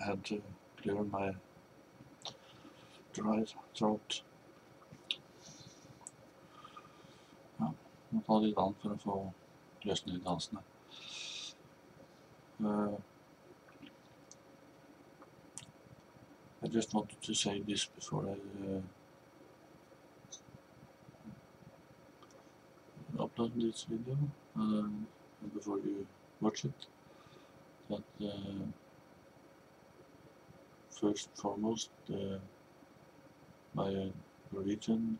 I had to clear my dry throat. Ja, må ta litt annet for å få løsne litt halsene. I just wanted to say this before I upload this video, before you watch it, that first and foremost my Norwegian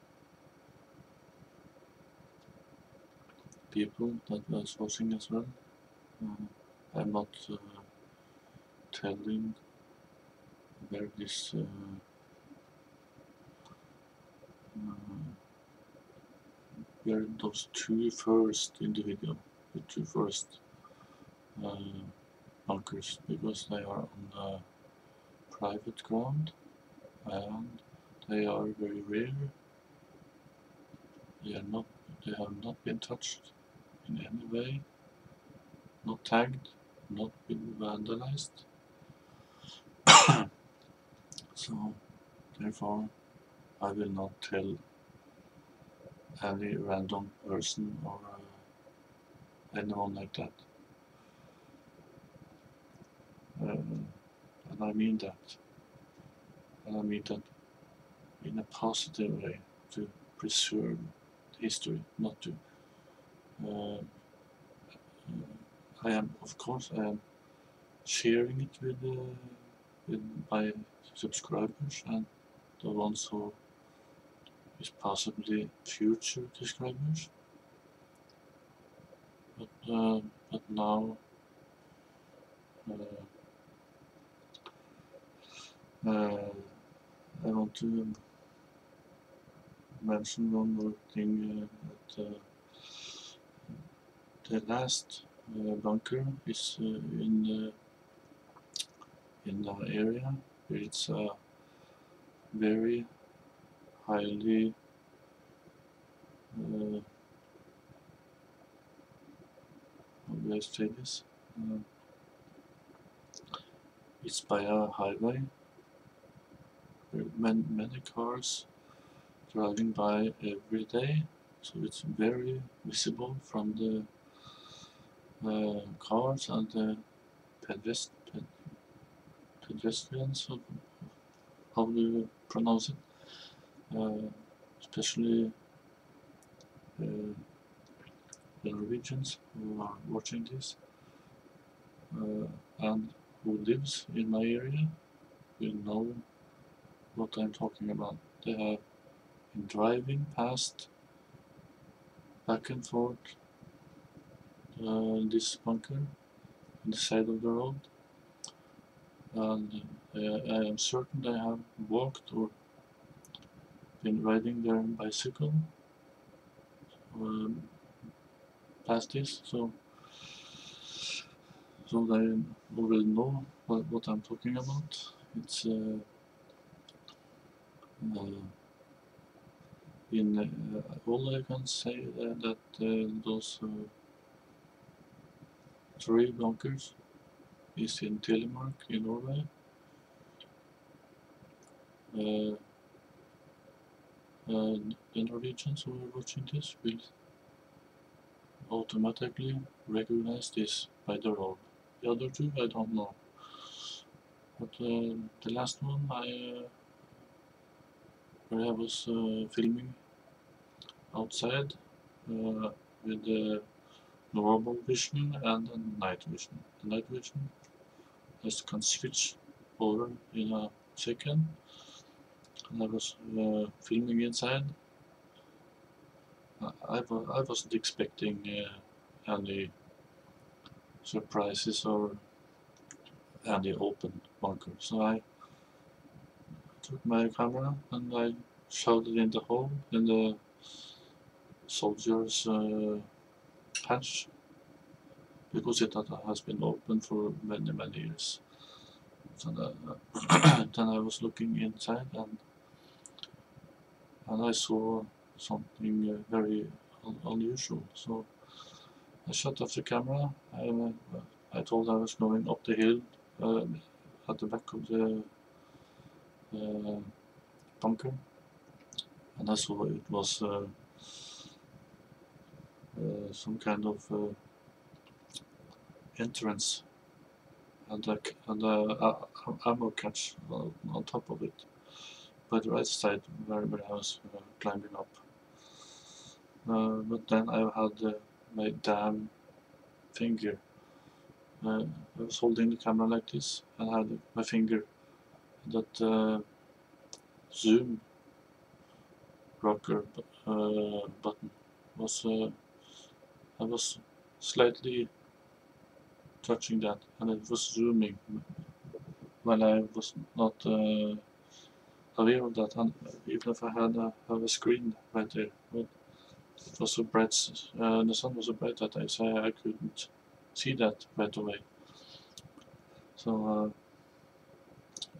people that was watching as well, I'm not telling where this where those two first in the video, the two first bunkers, because they are on the private ground and they are very rare. They have not been touched in any way, not tagged, not been vandalized. So, therefore, I will not tell any random person or anyone like that. And I mean that. And I mean that in a positive way, to preserve history, not to... I am, of course, I am sharing it with my subscribers and the ones who is possibly future subscribers, but now I want to mention one more thing, that the last bunker is in our area. It's a very highly how do I say this? It's by a highway. There are many cars driving by every day, so it's very visible from the cars and the pedestrians, how do you pronounce it, especially the Norwegians who are watching this, and who lives in my area will know what I'm talking about. They have been driving past, back and forth, this bunker on the side of the road, and I am certain they have walked or been riding their bicycle past this, so they already know what I'm talking about. It's in all I can say that those three bunkers is in Telemark in Norway. The Norwegians who are watching this will automatically recognize this by the road. The other two I don't know, but the last one where I was filming outside with the normal vision and the night vision. The night vision just can switch over in a second. And I was filming inside. I wasn't expecting any surprises or any open bunker. So I took my camera and I shoved it in the hole in the soldier's patch, because it has been open for many years. So then I was looking inside and I saw something very unusual. So I shut off the camera. I told I was going up the hill at the back of the bunker, and I saw it was some kind of entrance and ammo catch on top of it, by the right side where I was climbing up. But then I had my damn finger. I was holding the camera like this and had my finger that zoom rocker button was. I was slightly touching that, and it was zooming when I was not aware of that. And even if I had have a screen right there, but it was so bright. The sun was so bright that I say I couldn't see that right away. So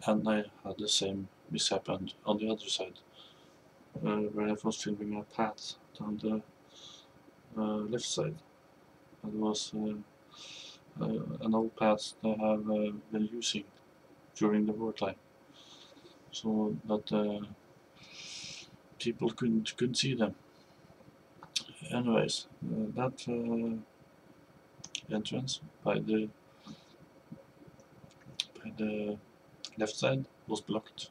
and I had the same mishap on the other side, where I was filming a path down the left side. It was an old path they have been using during the wartime, so that people couldn't see them. Anyways, that entrance by the left side was blocked,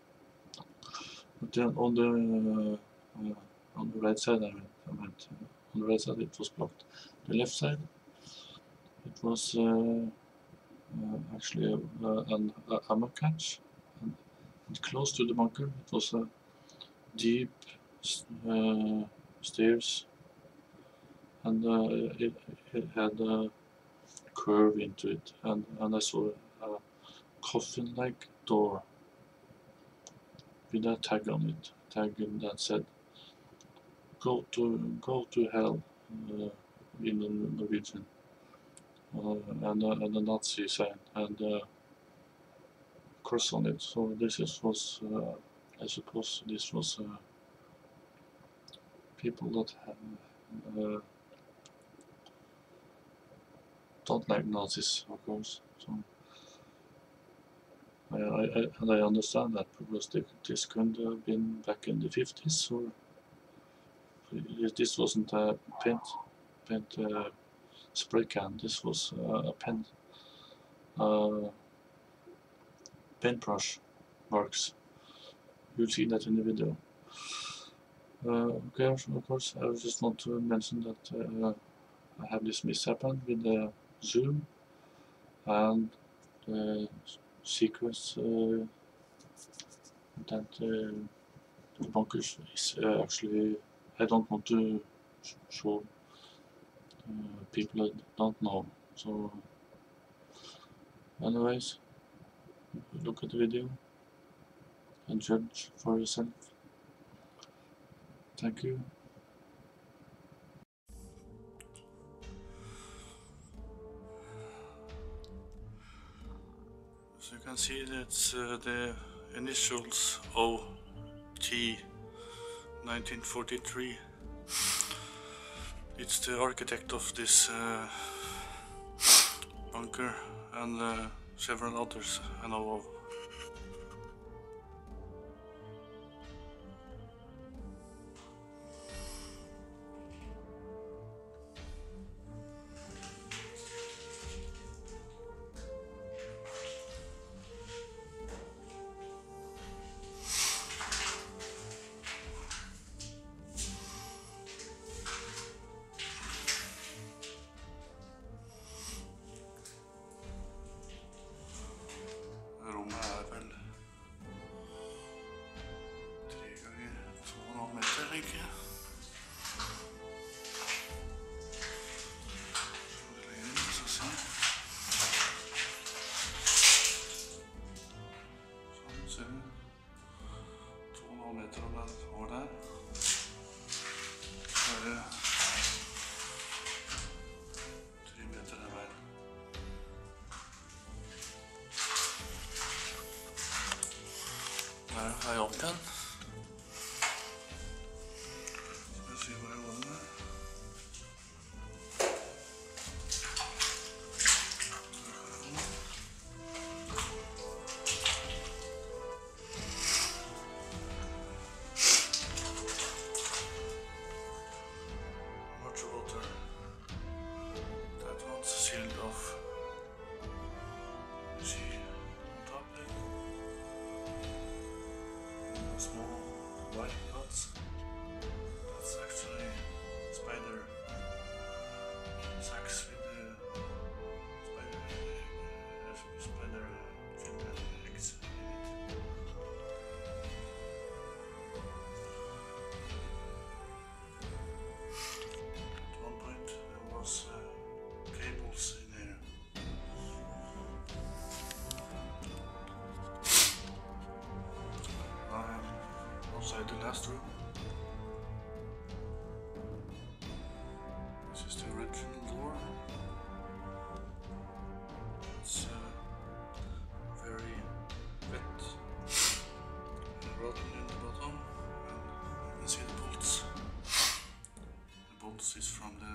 but then on the right side on the right side it was blocked. The left side, it was actually an ammo catch, and close to the bunker it was a deep stairs, and it had a curve into it, and I saw a coffin-like door with a tag on it, that said go to hell in the Norwegian, and a Nazi sign and a cross on it. So I suppose this was people that don't like Nazis, of course. So I understand that, because this could have been back in the 50s, or this wasn't a paint spray can. This was a pen, paintbrush marks. You'll see that in the video. Okay, of course. I was just want to mention that I have this mishap with the zoom and the sequence that the bunkers is actually. I don't want to show people that don't know. So, anyways, look at the video and judge for yourself. Thank you. So you can see that's the initials OT 1943. It's the architect of this bunker, and several others I know of. Her er jeg opp igjen. Skal vi se hvor jeg går med. I do last room? This is the original door. It's very wet and rotten in the bottom, and you can see the bolts. The bolts is from the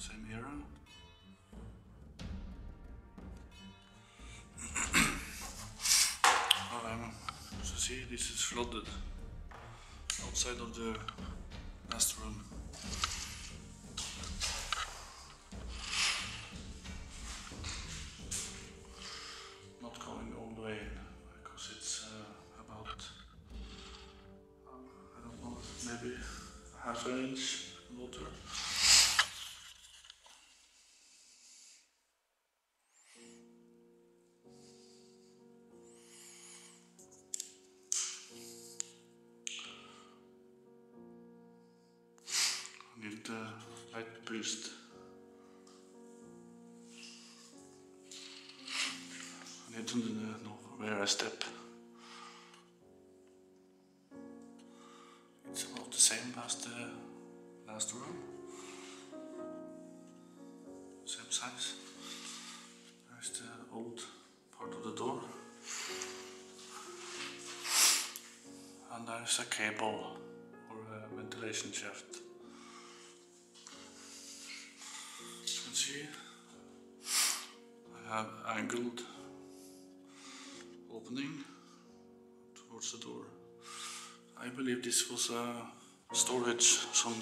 same era. See, this is flooded outside of the last room. Not coming all the way in because it's about, I don't know, maybe half an inch water. Need the light boost. I need to know where I step. It's about the same as the last room. Same size. There's the old part of the door. And there's a cable or a ventilation shaft. See, I have angled opening towards the door. I believe this was a storage at some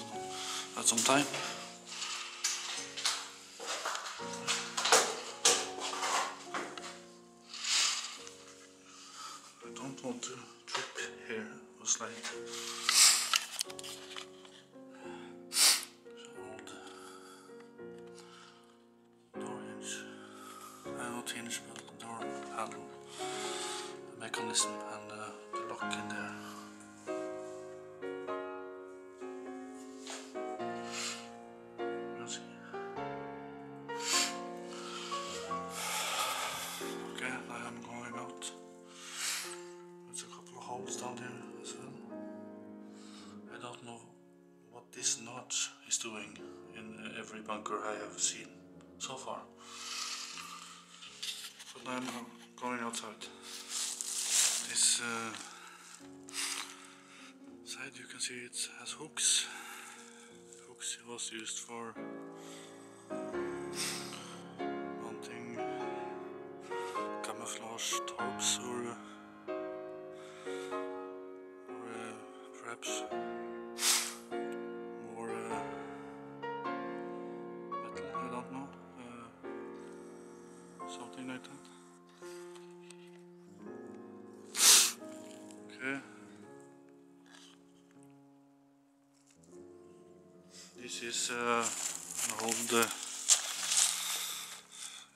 time. I don't want to trip here or slide. Hinge, but the door handle, the mechanism, and the lock in there. Okay, now I'm going out. There's a couple of holes down here as well. I don't know what this notch is doing in every bunker I have seen so far. I'm going outside. This side you can see it has hooks. Hooks was used for mounting camouflage tops or perhaps more metal, I don't know, something like that. This is an old,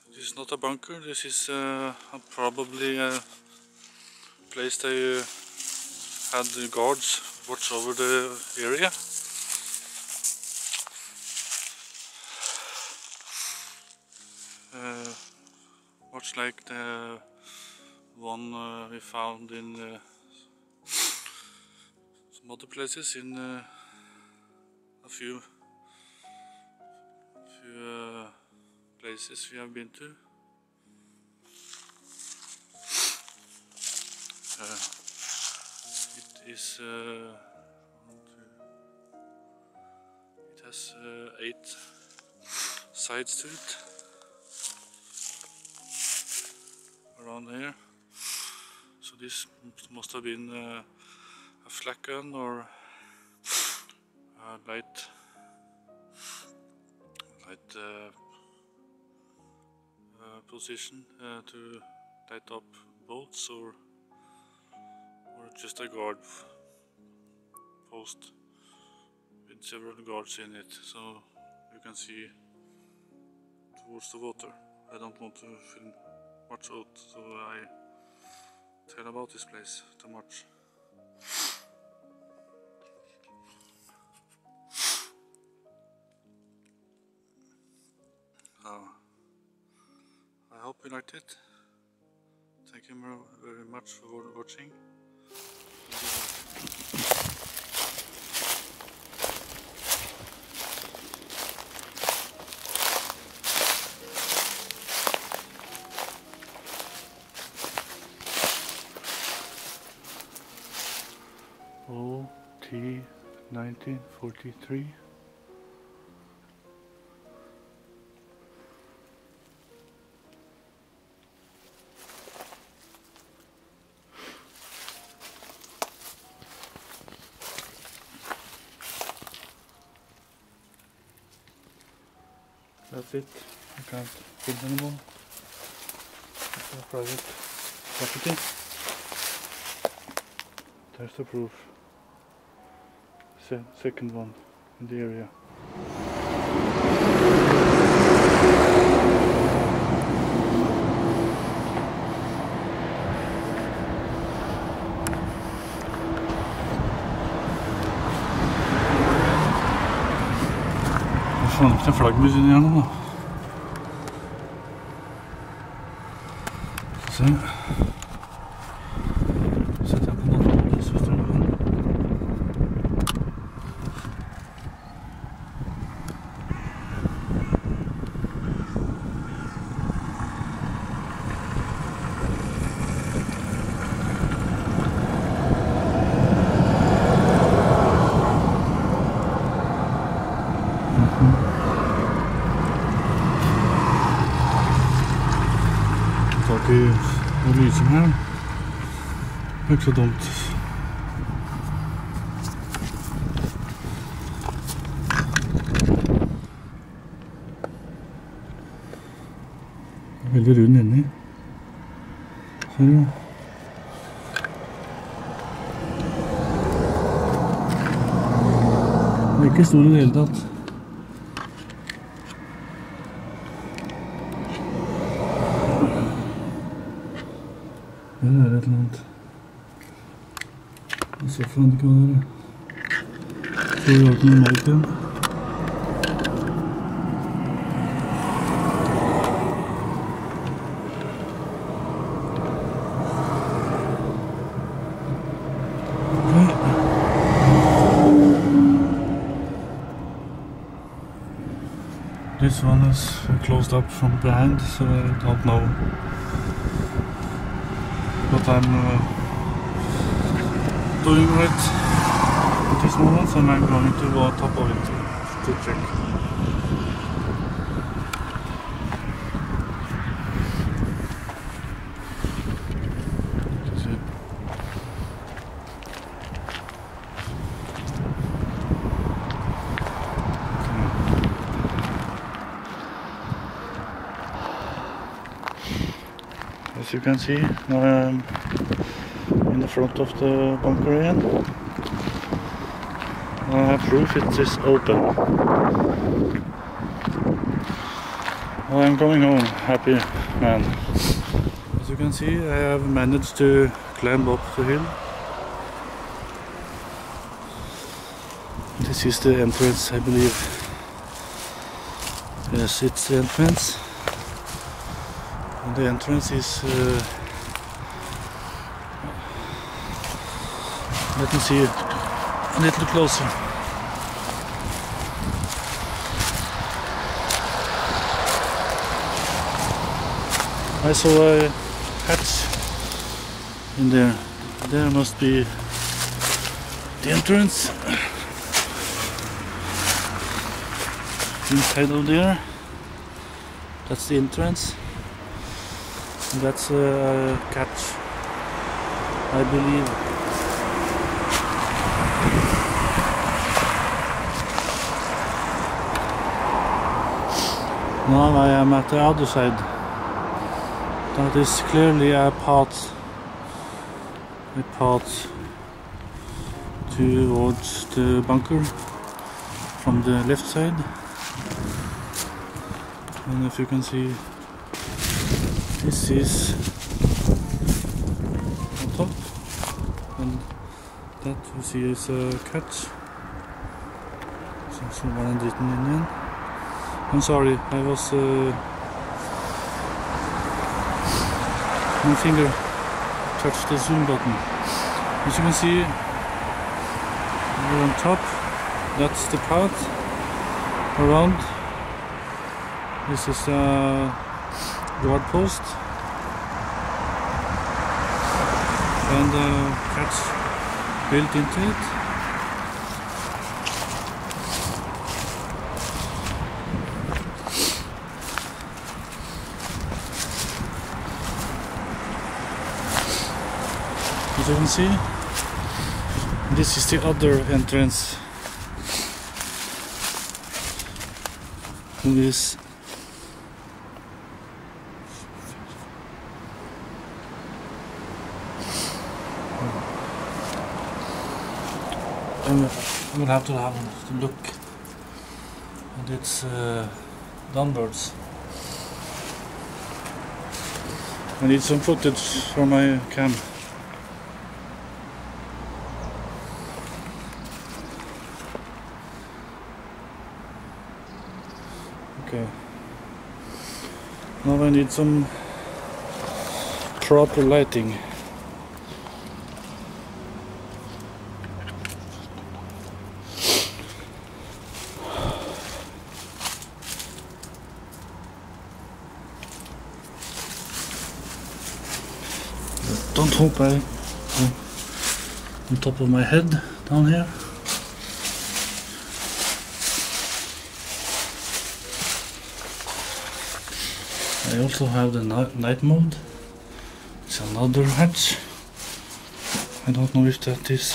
this is not a bunker, this is probably a place they had the guards watch over the area. Much like the one we found in some other places in a few places we have been to. It is it has 8 sides to it around here. So this must have been a flak gun or a light position to light up bolts or just a guard post with several guards in it, so you can see towards the water. I don't want to film much out, so I tell about this place too much. I hope you liked it. Thank you very much for watching. OT 1943. That's it. I can't print anymore. It's a private property. There's the proof. Second one in the area. Faen, det er ikke en flaggmus inn igjennom da. Få se. Setter jeg på noen søster nå. Det er lyset her. Det er ikke så dumt. Veldig rund inni. Ser du? Den er ikke stor i det hele tatt. Det er et eller annet. Jeg ser for det ikke hva det er. Så vi har ikke noe mat igjen. This one is closed up from behind, so I don't know. But I'm doing right at this moment, and I'm going to go on top of it to check. That's it. Okay. As you can see, in the front of the bunker again. I have proof it is open. Well, I'm going home, happy man. As you can see, I have managed to climb up the hill. This is the entrance, I believe. Yes, it's the entrance. And the entrance is... let me see it a little closer. I saw a hatch in there. There must be the entrance. Inside of there. That's the entrance. And that's a catch, I believe. Now I am at the other side. That is clearly a path towards the bunker from the left side. And if you can see, this is on top, and that you see is a catch. Since someone had written in here. I'm sorry, I was... my finger touched the zoom button. As you can see, we're on top. That's the path around. This is a guard post. And a catch built into it. As you can see, this is the other entrance to this. We'll have to look at its downwards. I need some footage for my cam. Okay. Now I need some proper lighting. Don't hope I go on top of my head down here. I also have the night mode. It's another hatch. I don't know if that is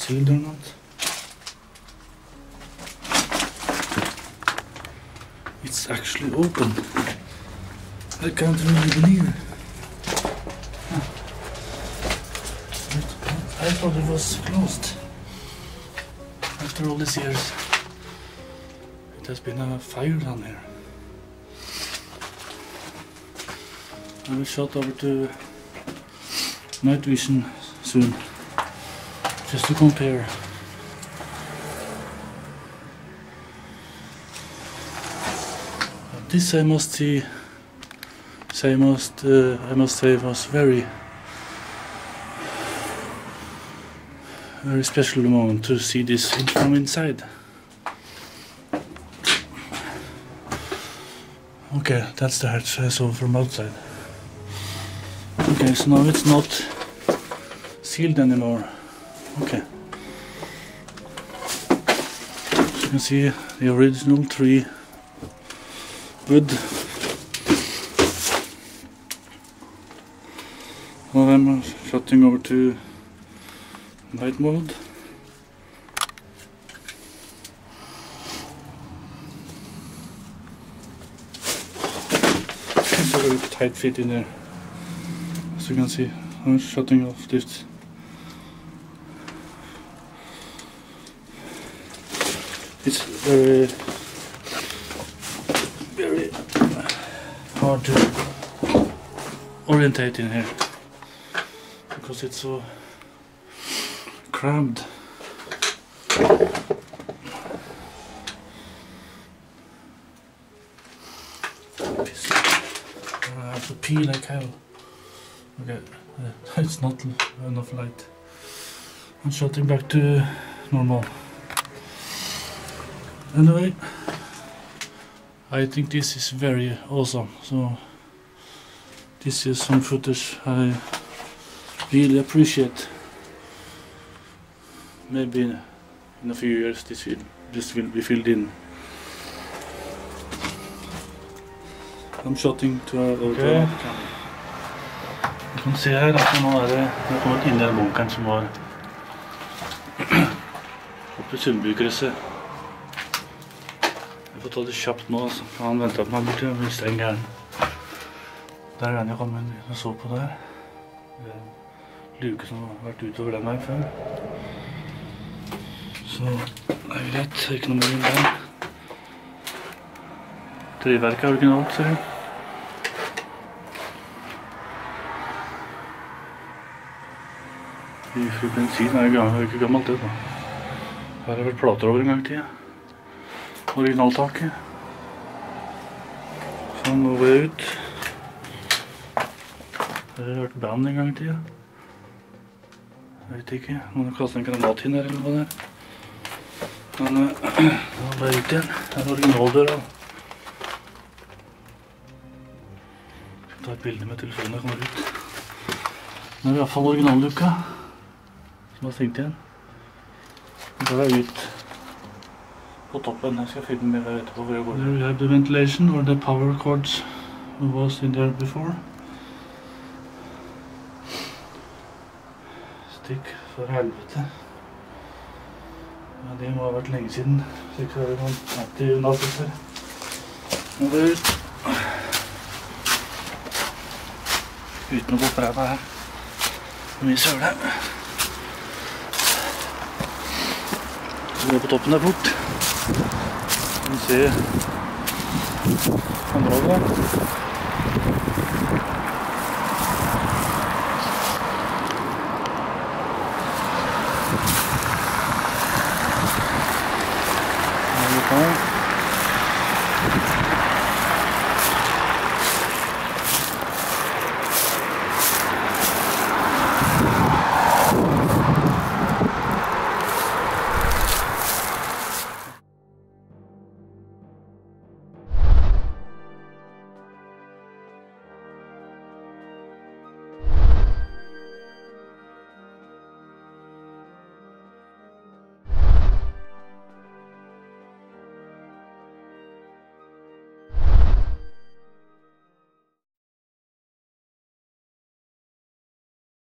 sealed or not. It's actually open. I can't really believe it. I thought it was closed. After all these years, it has been a fire down here. I will shot over to night vision soon, just to compare. This I must say was very special moment to see this from inside. Okay, that's the hatch I saw from outside. Okay, so now it's not sealed anymore. Okay, so you can see the original tree. Good. Now I'm shutting over to night mode. It's a very tight fit in there, as you can see. I'm shutting off this. It's very hard to orientate in here because it's so cramped. I have to pee like hell. Okay, it's not enough light. I'm shutting back to normal. Anyway, I think this is very awesome, so this is some footage I really appreciate. Maybe in a few years this will be filled in. I'm shooting to a okay. Du kan se her at nå er det kommet inn i den bunkeren som var oppe i Sundby-kresset. Jeg får ta det kjapt nå, altså. Han ventet på meg borti, jeg blir streng her. Der er han jo kommet, jeg så på der. Det er en luke som har vært utover den her før. Så, det er greit, det er ikke noe mer inn der. Treverket er originalt, ser du. I fukken siden er det ikke gammelt det da. Her har det vært plater over en gang i tiden. Originaltaket. Sånn, nå går jeg ut. Det har vært band en gang i tiden. Jeg vet ikke, noen kastet en granat inn her eller noe der. Men nå er jeg ut igjen. Det er originaldøra. ta et bilde med telefonen jeg kommer ut. Nå er det i hvert fall originallukka som har stengt igjen. Da er jeg ut på toppen. Jeg skal fylle den mer etterpå hvor jeg går. There we have the ventilation or the power cords that was in there before. Stikk for helvete. Ja, det må ha vært lenge siden. Slik så er det noen natt i unnatelser. Nå går jeg ut. Uten å gå fra deg her. Mye søle. Vi går på toppen der fort. Vi kan se andre over der. Nå er vi på.